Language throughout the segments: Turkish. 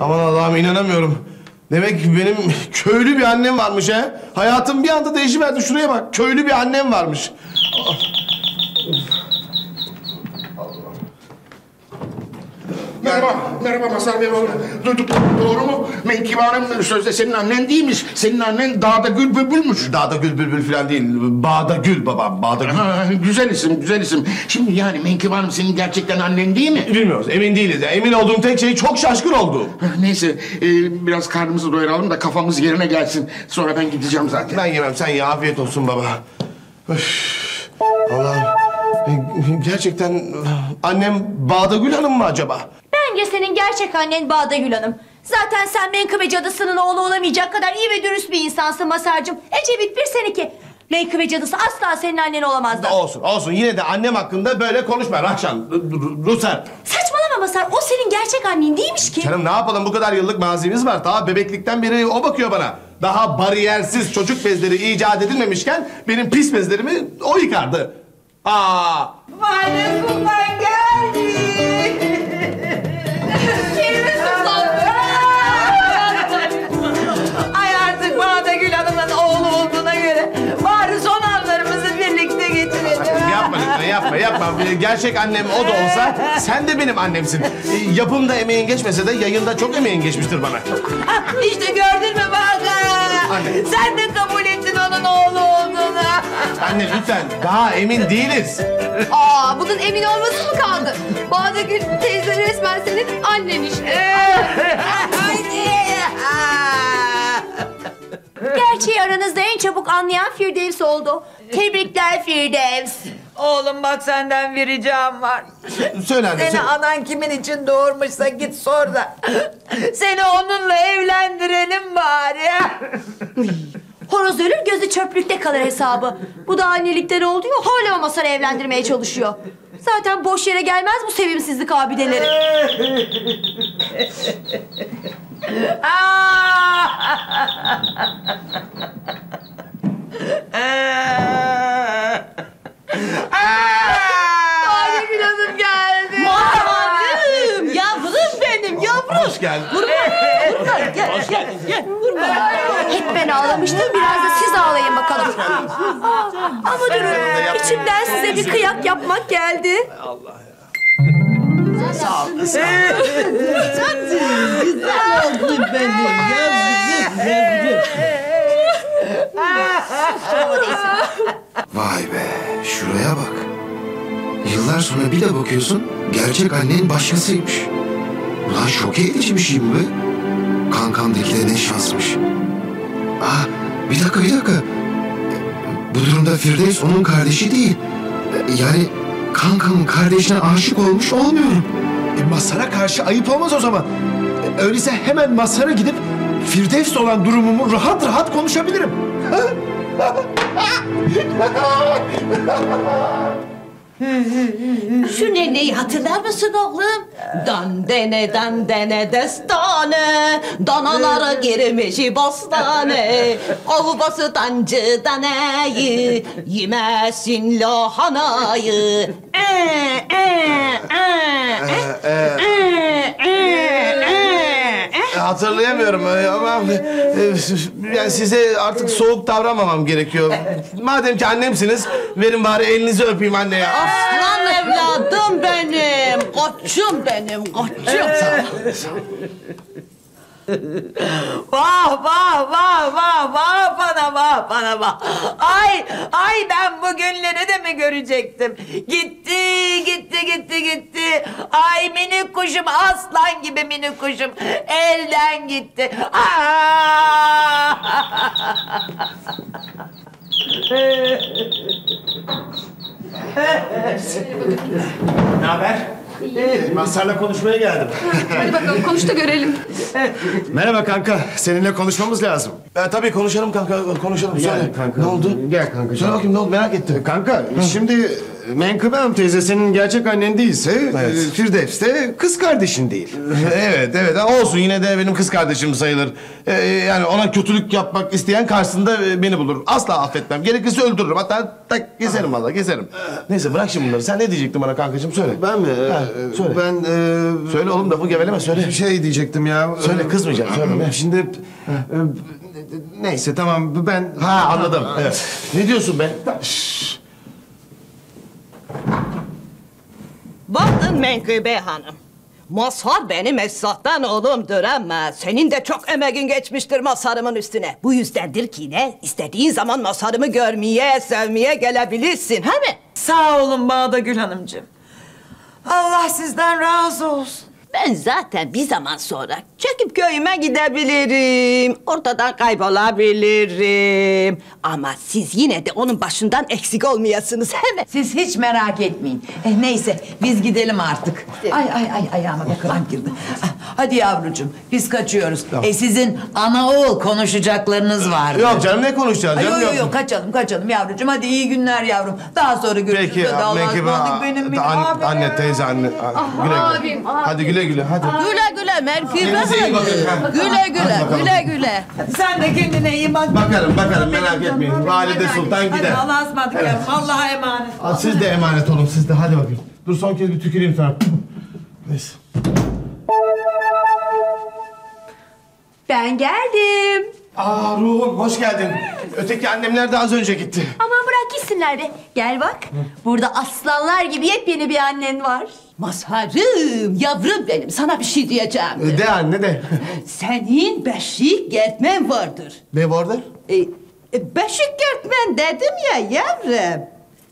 Aman Allah'ım, inanamıyorum. Demek ki benim köylü bir annem varmış he. Hayatım bir anda değişiverdi, şuraya bak. Köylü bir annem varmış. Merhaba, merhaba Mazhar Bey oğlum. Duyduk, doğru mu? Menkib Hanım sözde senin annen değilmiş. Senin annen Bağdagül Bülbül'müş. Bağdagül Bülbül falan değil, Bağdagül baba, Bağdagül. Ha, güzel isim, güzel isim. Şimdi yani Menkib Hanım senin gerçekten annen değil mi? Bilmiyoruz, emin değiliz. Emin olduğum tek şey çok şaşkın oldu. Neyse, biraz karnımızı doyuralım da kafamız yerine gelsin. Sonra ben gideceğim zaten. Ben yemem, sen ya, afiyet olsun baba. Öf, Allah'ım. Gerçekten annem Bağdagül Hanım mı acaba? Bence senin gerçek annen Bağdagül Hanım. Zaten sen Menkıbe cadısının oğlu olamayacak kadar iyi ve dürüst bir insansın Mazhar'cığım. Ecevit bir seninki. Menkıbe cadısı asla senin annen olamazdı. Olsun, olsun. Yine de annem hakkında böyle konuşma Rahşan, Ruhsar. Saçmalama Mazhar, o senin gerçek annen değilmiş ki. Canım ne yapalım, bu kadar yıllık mazimiz var. Daha bebeklikten beri o bakıyor bana. Daha bariyersiz çocuk bezleri icat edilmemişken benim pis bezlerimi o yıkardı. Aa! Valide Sultan geldi. Kirli Sultan. Ay artık Bağdagül Hanım'ın oğlu olduğuna göre bari son anlarımızı birlikte geçirelim. Yapma lütfen, yapma, yapma. Gerçek annem o da olsa sen de benim annemsin. Yapımda emeğin geçmese de yayında çok emeğin geçmiştir bana. İşte gördün mü Mazhar? Sen de kabul ettin onun oğlu olduğunu. Anne lütfen, daha emin değiliz. Aa, bunun emin olması mı kaldı? Bağdagül teyze resmen senin annen işte. Gerçeği aranızda en çabuk anlayan Firdevs oldu. Tebrikler Firdevs. Oğlum bak, senden bir ricam var. Söyle anne. Seni anan kimin için doğurmuşsa git sor da seni onunla evlendirelim bari. Horoz ölür, gözü çöplükte kalır hesabı. Bu da annelikten oldu ya, hala Mazhar'ı evlendirmeye çalışıyor. Zaten boş yere gelmez bu sevimsizlik abideleri. Bağdagül Hanım geldi. Mahvanım, yavrum benim, yavrum. Hoş geldin. Vurma, gel, hoş gel, gel, vurma. Hep ben ağlamıştım, biraz da siz ağlayın bakalım. Ama durun, içimden size bir kıyak yapmak geldi. Allah ya. Sağ ol, sağ ol. Güzel oldu benim, yavrum, vay be, şuraya bak. Yıllar sonra bir de bakıyorsun, gerçek annen başkasıymış. Ulan şoke edici bir şey bu be. Kankamdaki de ne şansmış. Aa, bir dakika, bir dakika. Bu durumda Firdevs onun kardeşi değil. Yani kankamın kardeşine aşık olmuş olmuyorum. Mazhar'a karşı ayıp olmaz o zaman. Öyleyse hemen Mazhar'a gidip Firdevs olan durumumu rahat rahat konuşabilirim. Şu neneyi hatırlar mısın oğlum? Dandene dandene destane, danalara girmiş bostane. Avbası tancı daneyi, yemesin lahanayı. Hatırlayamıyorum ama yani size artık soğuk davranmamam gerekiyor. Madem ki annemsiniz, verin bari elinizi öpeyim anneye. Aslan evladım benim, koçum benim, koçum. Sağ ol. Vah vah vah vah vah bana vah bana vah. Ay ay, ben bugünleri de mi görecektim? Gitti gitti gitti gitti. Ay minik kuşum, aslan gibi minik kuşum elden gitti. Aa! Ne haber? Mazhar'la konuşmaya geldim. Hadi bakalım, konuş da görelim. Merhaba kanka, seninle konuşmamız lazım. Tabii konuşalım kanka, konuşalım. Söyle kanka, ne oldu? Gel kanka. Söyle bakayım ne oldu, merak ettim. Kanka, şimdi Menkıbe Hanım teyze senin gerçek annen değilse... Evet. Firdevs de kız kardeşin değil. Evet, evet. Olsun, yine de benim kız kardeşim sayılır. Yani ona kötülük yapmak isteyen karşısında beni bulur. Asla affetmem. Gerekirse öldürürüm. Hatta tak, keserim vallahi, keserim. Neyse, bırak şimdi bunları. Sen ne diyecektin bana kankacığım? Söyle. Ben mi? Ha, söyle. Ben... Söyle oğlum, lafı geveleme, söyle. Bir şey diyecektim ya. Söyle, kızmayacağım. Söyle. Şimdi... Neyse, tamam. Ben... Ha, anladım. Evet. Ne diyorsun be? Bakın Menkıbe Hanım, Mazhar benim esnaftan oğlumdur ama senin de çok emeğin geçmiştir Mazhar'ımın üstüne. Bu yüzdendir ki ne, istediğin zaman Mazhar'ımı görmeye, sevmeye gelebilirsin, he mi? Sağ olun Bağdagül Hanımcığım. Allah sizden razı olsun. Ben zaten bir zaman sonra çekip köyüme gidebilirim, ortadan kaybolabilirim. Ama siz yine de onun başından eksik olmayasınız, he mi? Siz hiç merak etmeyin. Neyse, biz gidelim artık. Ay, ayağıma da kramp girdi. Hadi yavrucuğum, biz kaçıyoruz. Tamam. Sizin ana oğul konuşacaklarınız var. Yok canım, ne konuşacağız? Ay, canım, yok, kaçalım yavrucuğum. Hadi iyi günler yavrum. Daha sonra görüşürüz. Peki, benim anne, teyze, anne. Abim. Hadi güle güle, hadi. Güle güle Menkib. Güle güle. Sen de kendine iyi bak. Bakarım, merak etmeyin. Valide Sultan gider. Allah'a ısmarladık yavrum, Allah'a emanet. Siz de emanet olun, siz de. Hadi bakayım. Dur, son kez bir tüküreyim sana. Neyse. Ben geldim. Aa, ruhum hoş geldin. Öteki annemler de az önce gitti. Aman bırak gitsinler be. Gel bak. Burada aslanlar gibi yepyeni bir annen var. Mazhar'ım, yavrum benim, sana bir şey diyeceğim. De anne, de. Senin Beşik Gertmen vardır. Ne vardır? Beşik Gertmen dedim ya yavrum.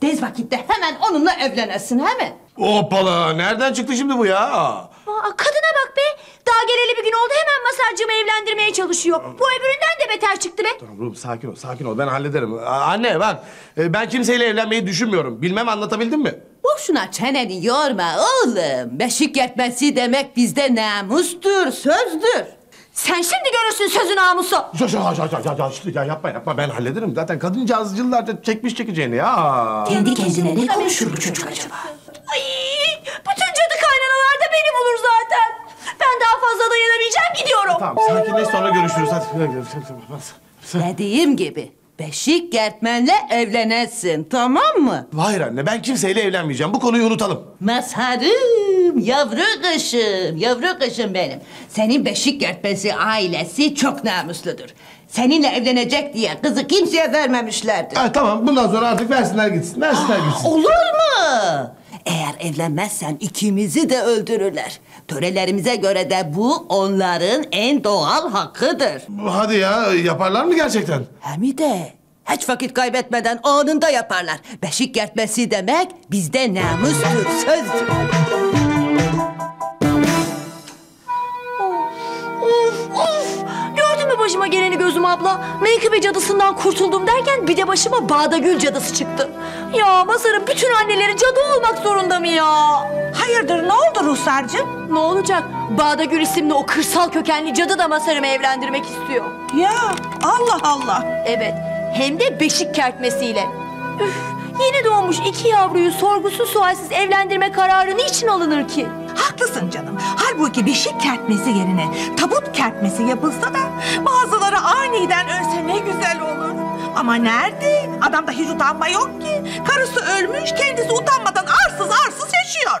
Tez vakitte hemen onunla evlenesin, hemen. Hoppala, nereden çıktı şimdi bu ya? Aa, kadına bak be! Daha geleli bir gün oldu, hemen Mazhar'cığımı evlendirmeye çalışıyor. Bu öbüründen de beter çıktı be! Tamam oğlum, sakin ol, ben hallederim. Anne bak, ben kimseyle evlenmeyi düşünmüyorum. Bilmem, anlatabildim mi? Boşuna çeneni yorma oğlum. Beşik yetmesi demek bizde namustur, sözdür. Sen şimdi görürsün sözün namusu. Ya yapma, ben hallederim. Zaten kadıncağız yıllarca çekmiş çekeceğini ya. Kendi kendine ne konuşur bu çocuk acaba? Ay, bütün cadı kaynanalar da benim olur zaten. Ben daha fazla dayanamayacağım, gidiyorum. Tamam, sakinleş, sonra görüşürüz. Hadi. Dediğim gibi, Beşik Gertmen'le evlenirsin, tamam mı? Hayır anne, ben kimseyle evlenmeyeceğim. Bu konuyu unutalım. Mazhar'ım, yavru kışım benim. Senin Beşik Gertmen'si ailesi çok namusludur. Seninle evlenecek diye kızı kimseye vermemişlerdir. Tamam, bundan sonra artık versinler gitsin. Olur mu? Eğer evlenmezsen ikimizi de öldürürler. Törelerimize göre de bu onların en doğal hakkıdır. Hadi ya, yaparlar mı gerçekten? Hem de hiç vakit kaybetmeden anında yaparlar. Beşik gertmesi demek bizde namustur, sözdür. Of! Gördün mü başıma geleni gözüm abla? Menkıbe cadısından kurtuldum derken bir de başıma Bağdagül cadısı çıktı. Ya Mazhar'ın bütün anneleri cadı olmak zorunda mı ya? Hayırdır, ne oldu Ruhsar'cığım? Ne olacak? Bağdagül isimli o kırsal kökenli cadı da Mazhar'ımı evlendirmek istiyor. Ya Allah Allah! Evet, hem de Beşik Kertmesi'yle. Üf, yeni doğmuş iki yavruyu sorgusuz sualsiz evlendirme kararı niçin alınır ki? Haklısın canım. Halbuki Beşik Kertmesi yerine tabut kertmesi yapılsa da bazıları aniden ölse ne güzel olur. Ama nerede? Adamda hiç utanma yok ki. Karısı ölmüş, kendisi utanmadan arsız yaşıyor.